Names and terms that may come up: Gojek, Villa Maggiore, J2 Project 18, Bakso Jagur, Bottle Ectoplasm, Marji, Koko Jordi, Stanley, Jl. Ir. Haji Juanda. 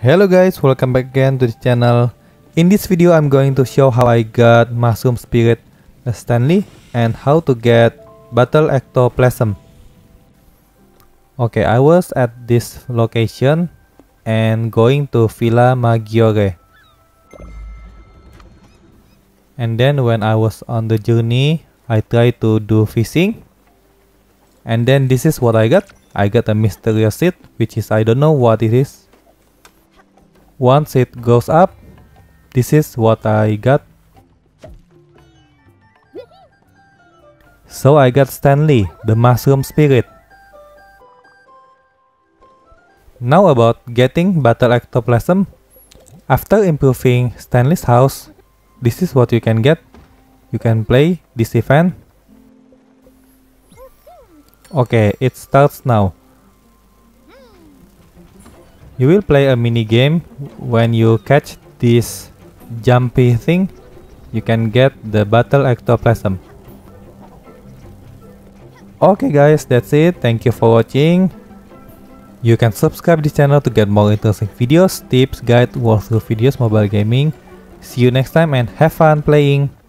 Hello guys, welcome back again to this channel. In this video I'm going to show how I got mushroom spirit Stanley and how to get bottle ectoplasm. Okay, I was at this location and going to Villa Maggiore. And then when I was on the journey, I tried to do fishing. And then this is what I got. I got a mysterious seed, which is I don't know what it is. Once it goes up, this is what I got. So I got Stanley, the mushroom spirit. Now about getting bottle ectoplasm. After improving Stanley's house, this is what you can get. You can play this event. Okay, it starts now. You will play a mini game. When you catch this jumpy thing, you can get the bottle ectoplasm. Okay guys, that's it. Thank you for watching. You can subscribe this channel to get more interesting videos, tips, guide, walkthrough videos, mobile gaming. See you next time and have fun playing.